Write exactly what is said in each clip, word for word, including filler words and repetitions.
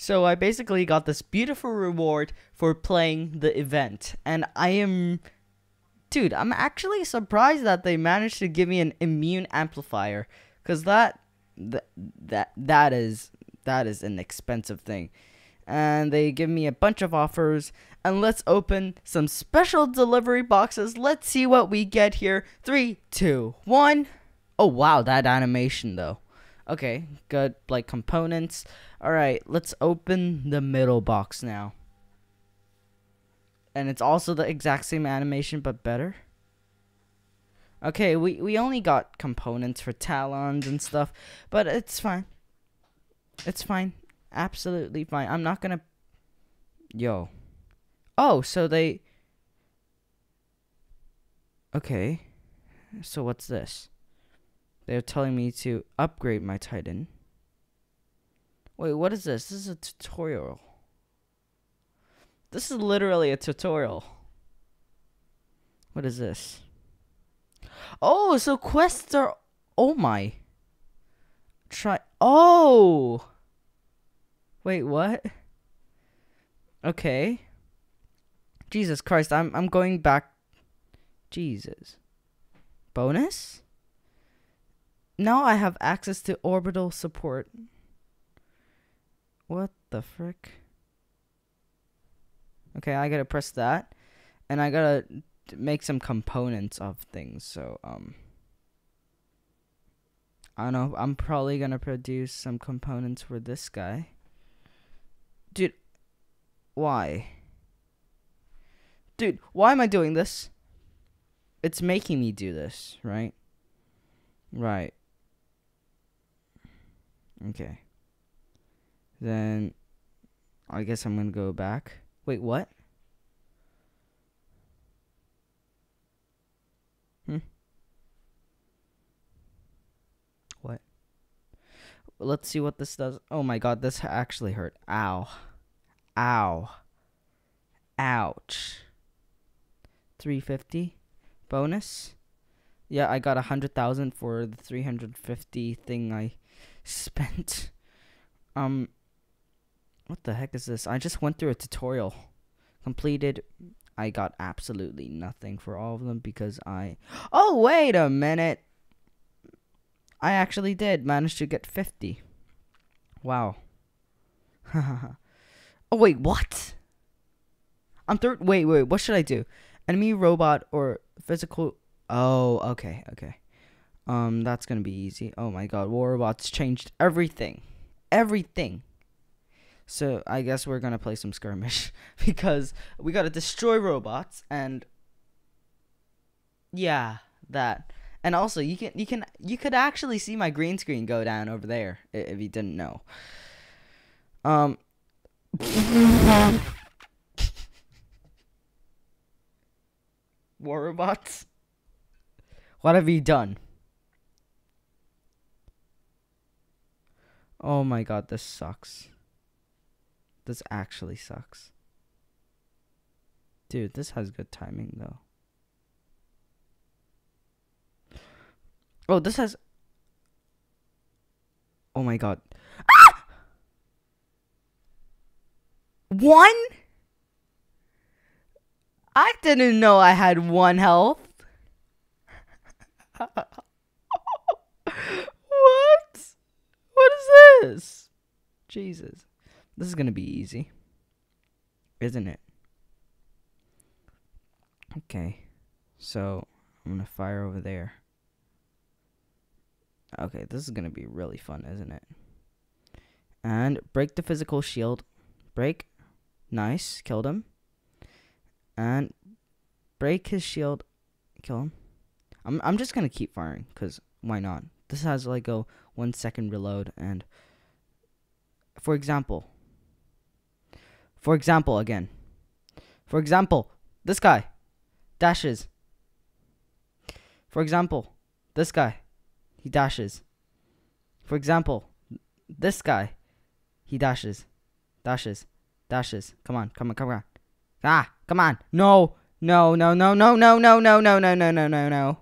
So I basically got this beautiful reward for playing the event, and I am... Dude, I'm actually surprised that they managed to give me an immune amplifier, because that, th that, that is, that is an expensive thing. And they give me a bunch of offers, and let's open some special delivery boxes. Let's see what we get here. Three, two, one. Oh, wow, that animation, though. Okay, good, like, components. All right, let's open the middle box now. And it's also the exact same animation, but better. Okay, we, we only got components for Talons and stuff, but it's fine. It's fine. Absolutely fine. I'm not gonna... Yo. Oh, so they... Okay. So what's this? They're telling me to upgrade my Titan. Wait, what is this? This is a tutorial. This is literally a tutorial. What is this? Oh, so quests are... Oh my. Try... Oh! Wait, what? Okay. Jesus Christ, I'm, I'm going back... Jesus. Bonus? Now I have access to orbital support. What the frick? Okay, I gotta press that, and I gotta make some components of things. So, um, I don't know. I'm probably gonna produce some components for this guy. Dude, why? Dude, why am I doing this? It's making me do this, right? Right. Okay. Then, I guess I'm gonna go back. Wait, what? Hmm. What? Let's see what this does. Oh my god, this actually hurt. Ow. Ow. Ouch. three fifty. Bonus. Yeah, I got one hundred thousand for the three hundred fifty thing I spent. Um... What the heck is this? I just went through a tutorial. Completed. I got absolutely nothing for all of them because I... Oh, wait a minute. I actually did manage to get fifty. Wow. Oh, wait, what? I'm third... Wait, wait, what should I do? Enemy, robot, or physical... Oh, okay, okay. Um, that's gonna be easy. Oh my god, War Robots changed everything. Everything. So I guess we're gonna play some skirmish because we gotta destroy robots and yeah, that. And also you can you can you could actually see my green screen go down over there if you didn't know. Um. War Robots. What have you done? Oh my god, this sucks. This actually sucks. Dude, this has good timing, though. Oh, this has... Oh, my God. Ah! One? I didn't know I had one health. What? What is this? Jesus. This is gonna be easy, isn't it? Okay, so I'm gonna fire over there. Okay, this is gonna be really fun, isn't it? And break the physical shield. Break. Nice, killed him. And break his shield. Kill him. I'm I'm just gonna keep firing, cause why not? This has like a one second reload, and for example. For example, again. For example, this guy dashes. For example, this guy, he dashes. For example, this guy, he dashes. Dashes. Dashes. Come on, come on, come on. Ah, come on. No, no, no, no, no, no, no, no, no, no, no, no, no, no.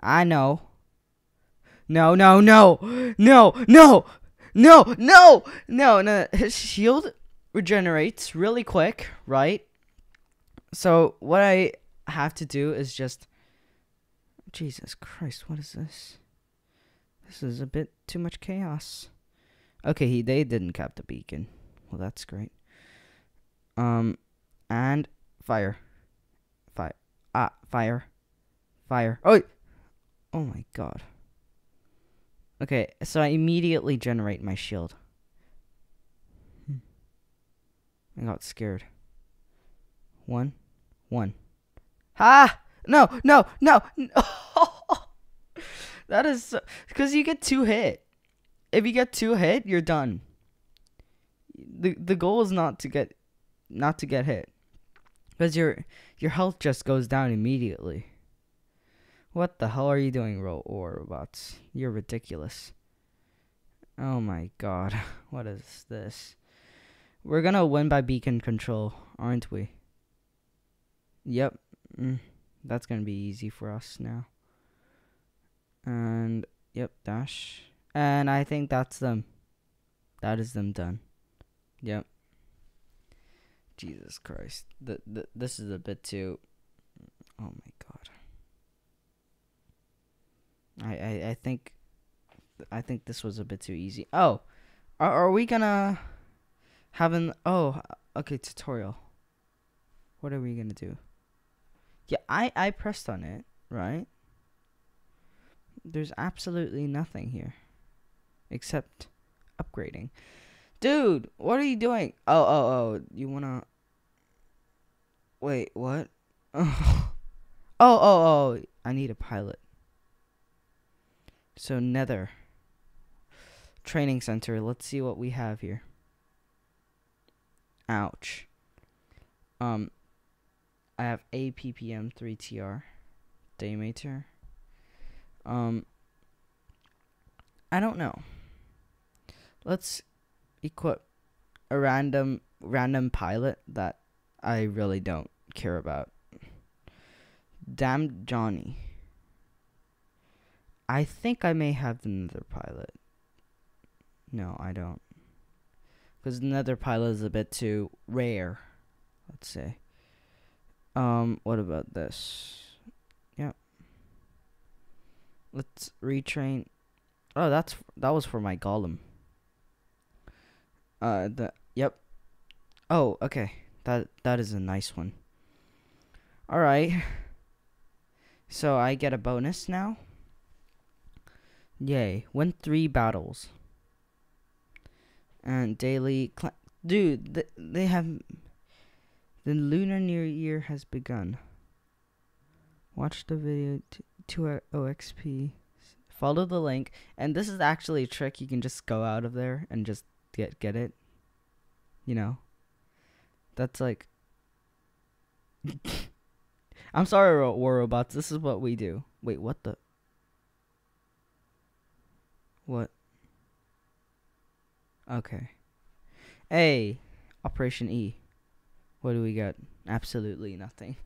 I know. No, no, no. No, no. No, no, no, no. His shield regenerates really quick, right? So what I have to do is just... Jesus Christ, what is this? This is a bit too much chaos. Okay, he they didn't cap the beacon. Well, that's great. Um, and fire. Fire. Ah, fire. Fire. Oh! Oh my god. Okay, so I immediately generate my shield. Hmm. I got scared. One. One. Ha! No, no, no. no. That is because so, you get two hit. If you get two hit, you're done. the The goal is not to get, not to get hit, because your your health just goes down immediately. What the hell are you doing, War Robots? You're ridiculous. Oh my god, what is this? We're gonna win by beacon control, aren't we? Yep. Mm. That's gonna be easy for us now. And yep, dash. And I think that's them. That is them done. Yep. Jesus Christ. The, the this is a bit too. Oh my god. I, I I think. I think this was a bit too easy. Oh, are are we gonna have an? Oh, okay. Tutorial. What are we gonna do? Yeah, I, I pressed on it, right? There's absolutely nothing here. Except upgrading. Dude, what are you doing? Oh, oh, oh, you wanna... Wait, what? Oh, oh, oh, I need a pilot. So, Nether. Training center, let's see what we have here. Ouch. Um... I have A P P M three T R Daymater. Um I don't know. Let's equip a random random pilot that I really don't care about. Damn Johnny. I think I may have the Nether pilot. No, I don't. Because the Nether pilot is a bit too rare, let's say. Um, what about this? Yep. Let's retrain. Oh, that's that was for my golem. Uh, the yep. Oh, okay. That that is a nice one. All right. So I get a bonus now. Yay! Win three battles. And daily, cl dude. Th they have. The Lunar New Year has begun. Watch the video to O X P. Follow the link. And this is actually a trick. You can just go out of there and just get get it. You know? That's like... I'm sorry, War Robots. This is what we do. Wait, what the... What? Okay. Hey, Operation E. What do we got? Absolutely nothing.